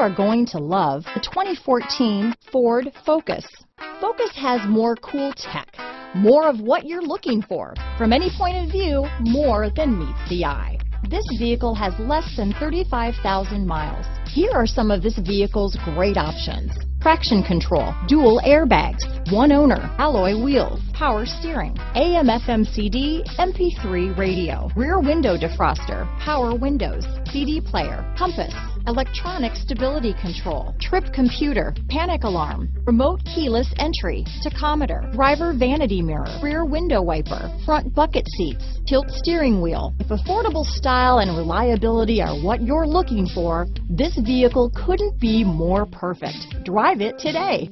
are going to love the 2014 Ford Focus. Focus has more cool tech, more of what you're looking for. From any point of view, more than meets the eye. This vehicle has less than 35,000 miles. Here are some of this vehicle's great options: traction control, dual airbags, one owner, alloy wheels, power steering, AM/FM CD, MP3 radio, rear window defroster, power windows, CD player, compass, electronic stability control, trip computer, panic alarm, remote keyless entry, tachometer, driver vanity mirror, rear window wiper, front bucket seats, tilt steering wheel. If affordable style and reliability are what you're looking for, this vehicle couldn't be more perfect. Drive it today.